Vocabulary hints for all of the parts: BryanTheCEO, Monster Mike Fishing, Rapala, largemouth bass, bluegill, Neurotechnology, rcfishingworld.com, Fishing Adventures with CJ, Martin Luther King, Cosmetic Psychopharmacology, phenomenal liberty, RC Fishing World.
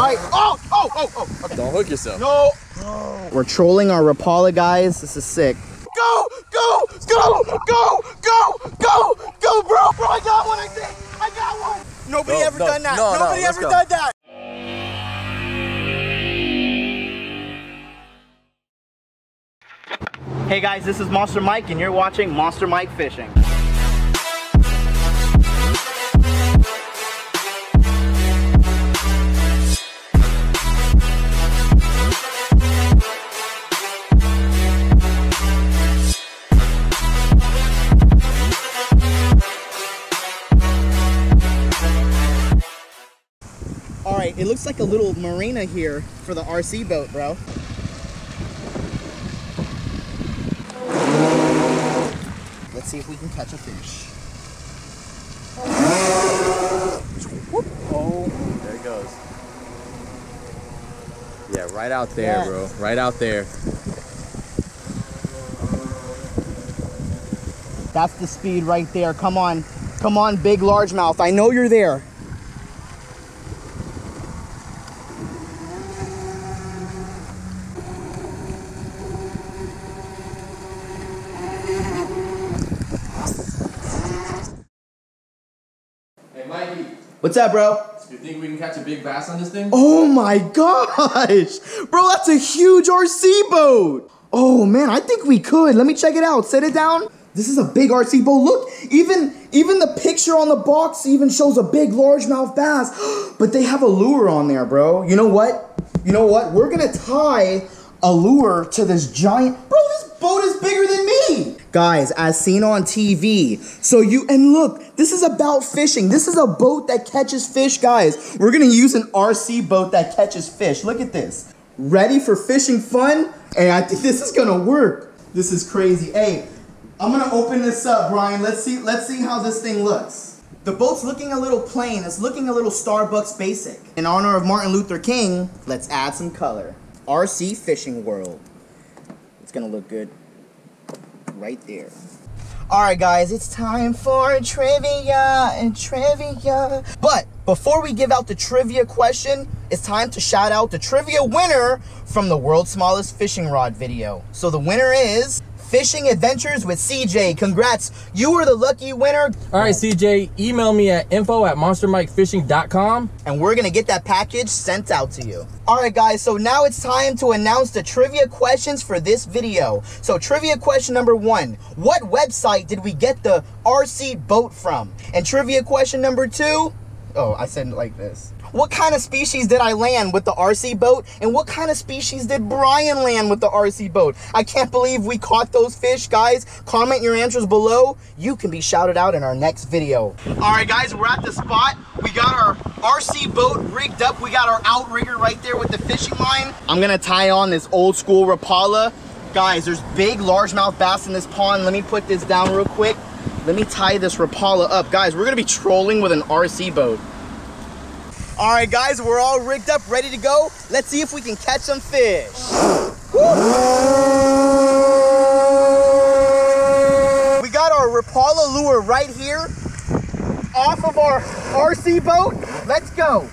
Alright. Oh. Okay. Don't hook yourself. No. Oh. We're trolling our Rapala, guys. This is sick. Go, bro. Bro, I got one, I think. I got one. Nobody ever done that. Nobody ever done that. Hey guys, this is Monster Mike and you're watching Monster Mike Fishing. All right, it looks like a little marina here for the RC boat, bro. See if we can catch a fish. Oh, there it goes. Yeah, right out there, yes. Bro. Right out there. That's the speed right there. Come on. Come on, big largemouth. I know you're there. What's up, bro? Do you think we can catch a big bass on this thing? Oh my gosh! Bro, that's a huge RC boat! Oh man, I think we could. Let me check it out. Set it down. This is a big RC boat. Look, even the picture on the box even shows a big largemouth bass. But they have a lure on there, bro. You know what? You know what? We're gonna tie a lure to this giant... Bro, this boat is bigger than me! Guys, as seen on TV. And look, this is about fishing. This is a boat that catches fish, guys. We're gonna use an RC boat that catches fish. Look at this. Ready for fishing fun? Hey, I think this is gonna work. This is crazy. Hey, I'm gonna open this up, Brian. Let's see how this thing looks. The boat's looking a little plain. It's looking a little Starbucks basic. In honor of Martin Luther King, let's add some color. RC Fishing World. It's gonna look good. Right there. All right, guys, it's time for trivia. But before we give out the trivia question, it's time to shout out the trivia winner from the World's Smallest Fishing Rod video. So the winner is Fishing Adventures with CJ. Congrats, you are the lucky winner. All right, CJ, email me at info@monstermikefishing.com. And we're gonna get that package sent out to you. All right, guys, so now it's time to announce the trivia questions for this video. So trivia question number 1, what website did we get the RC boat from? And trivia question number 2, oh, I said it like this. What kind of species did I land with the RC boat? And what kind of species did Brian land with the RC boat? I can't believe we caught those fish, guys. Comment your answers below. You can be shouted out in our next video. All right, guys, we're at the spot. We got our RC boat rigged up. We got our outrigger right there with the fishing line. I'm gonna tie on this old school Rapala. Guys, there's big largemouth bass in this pond. Let me put this down real quick. Let me tie this Rapala up. Guys, we're gonna be trolling with an RC boat. All right, guys, we're all rigged up, ready to go. Let's see if we can catch some fish. Woo. We got our Rapala lure right here off of our RC boat. Let's go.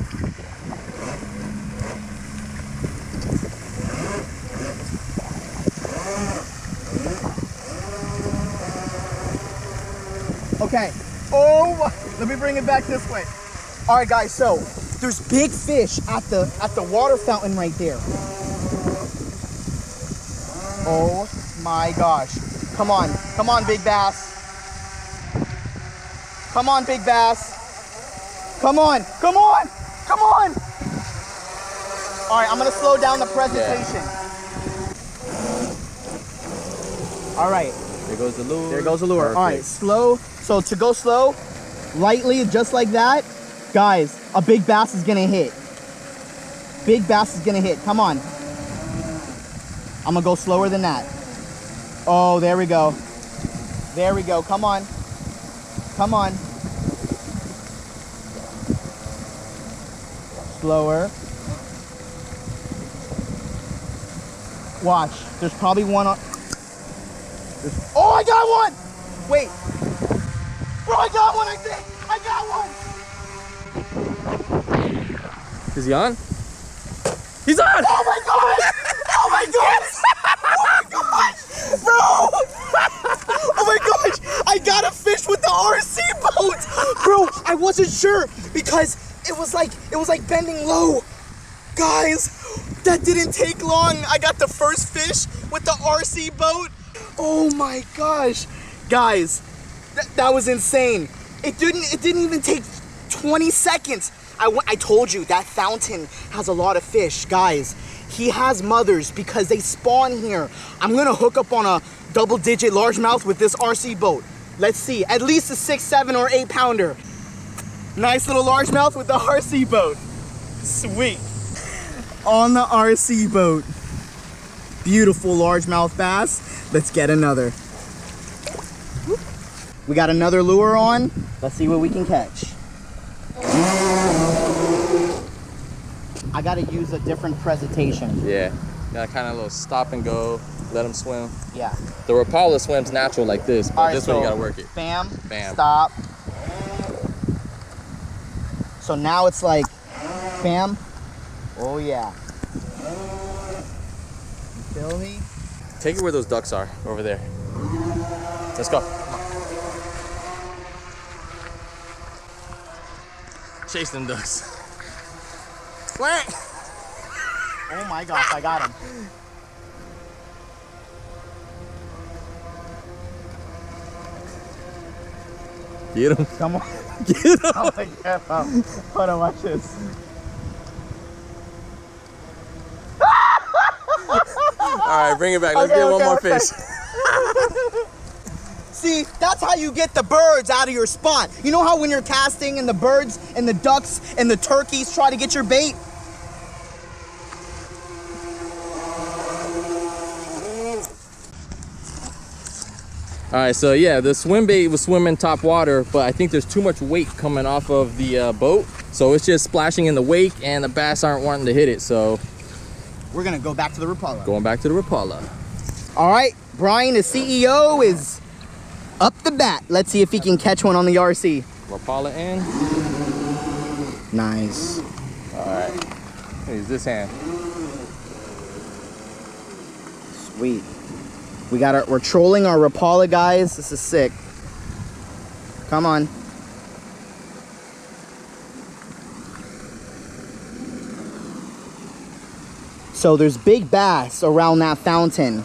Okay. Oh, let me bring it back this way. All right, guys, so there's big fish at the water fountain right there. Oh my gosh. Come on. Come on, big bass. Come on, big bass. Come on. Come on. Come on. All right, I'm going to slow down the presentation. Yeah. All right. There goes the lure. There goes the lure. Perfect. All right, slow. So to go slow, lightly, just like that. Guys, a big bass is gonna hit. Big bass is gonna hit. Come on. I'm gonna go slower than that. Oh, there we go. There we go. Come on. Come on. Slower. Watch. There's probably one on. Oh, I got one! Wait. Bro, I got one, I think! I got one! Is he on? He's on! Oh my god! Oh my god! Oh my gosh! Bro! Oh my gosh! I got a fish with the RC boat! Bro, I wasn't sure because it was like bending low. Guys, that didn't take long. I got the first fish with the RC boat. Oh my gosh. Guys, that was insane. It didn't even take 20 seconds. I told you that fountain has a lot of fish, guys. He has mothers because they spawn here. I'm gonna hook up on a double-digit largemouth with this RC boat. Let's see, at least a 6, 7, or 8 pounder. Nice little largemouth with the RC boat. Sweet. On the RC boat. Beautiful largemouth bass. Let's get another. We got another lure on. Let's see what we can catch. I gotta use a different presentation. Yeah, gotta kind of a little stop and go, let them swim. Yeah. The Rapala swims natural like this, but this one you gotta work it. Bam, bam, stop. So now it's like, bam. Oh yeah. You feel me? Take it where those ducks are, over there. Let's go. Chase them ducks. What? Oh my gosh, I got him. Get him. Come on. Get him. Oh my god. Hold on, watch this. Alright, bring it back. Let's get one more fish. See, that's how you get the birds out of your spot. You know how when you're casting and the birds and the ducks and the turkeys try to get your bait? All right, so yeah, the swim bait was swimming top water, but I think there's too much weight coming off of the boat. So it's just splashing in the wake and the bass aren't wanting to hit it. So we're gonna go back to the Rapala. Going back to the Rapala. All right, Brian, the CEO, is up the bat. Let's see if he can catch one on the RC. Rapala in. Nice. All right. Use this hand. Sweet. We're trolling our Rapala, guys. This is sick. Come on. So there's big bass around that fountain.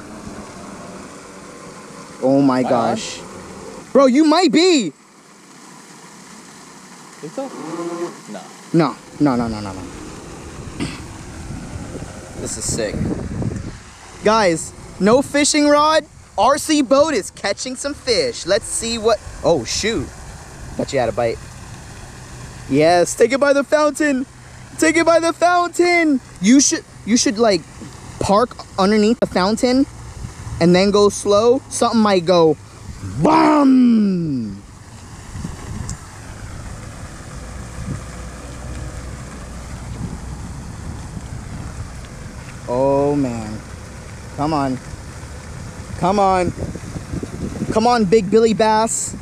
Oh my gosh. Bro, you might be. Think so? No. No. This is sick. Guys, no fishing rod. RC boat is catching some fish. Let's see what. Oh, shoot. Thought you had a bite. Yes, take it by the fountain. Take it by the fountain. You should like park underneath the fountain and then go slow. Something might go. Boom! Oh man. Come on. Come on. Come on, Big Billy Bass.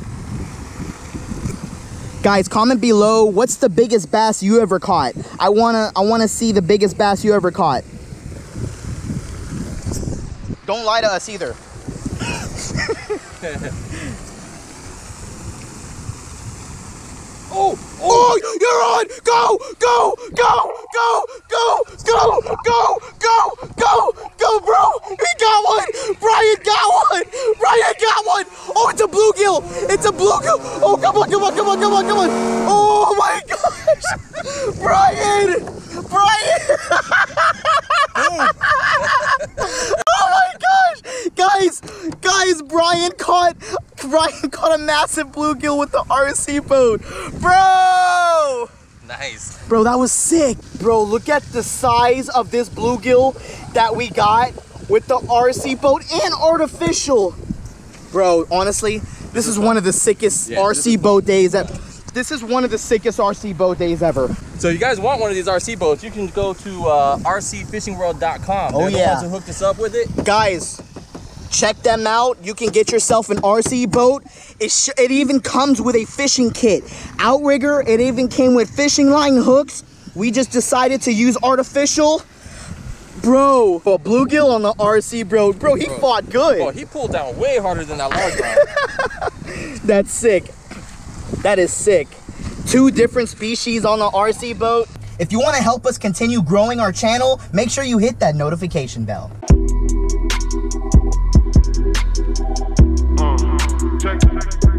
Guys, comment below what's the biggest bass you ever caught. I wanna see the biggest bass you ever caught. Don't lie to us either. Oh, you're on! Go, bro! He got one! Brian got one! Oh, it's a bluegill! Oh, come on! Oh my gosh! Brian! Guys, Brian caught a massive bluegill with the RC boat. Bro! Nice. Bro, that was sick. Bro, look at the size of this bluegill that we got with the RC boat and artificial. Bro, honestly, this is one of the sickest RC boat days ever. This is one of the sickest RC boat days ever. So you guys want one of these RC boats, you can go to rcfishingworld.com. Oh, yeah. The ones who hooked us up with it. Guys, check them out. You can get yourself an RC boat. It even comes with a fishing kit. Outrigger, it even came with fishing line, hooks. We just decided to use artificial. Bro, a bluegill on the RC, bro. Bro, he fought good. Bro, he pulled down way harder than that large one. That's sick. That is sick. Two different species on the RC boat. If you want to help us continue growing our channel, make sure you hit that notification bell. Check.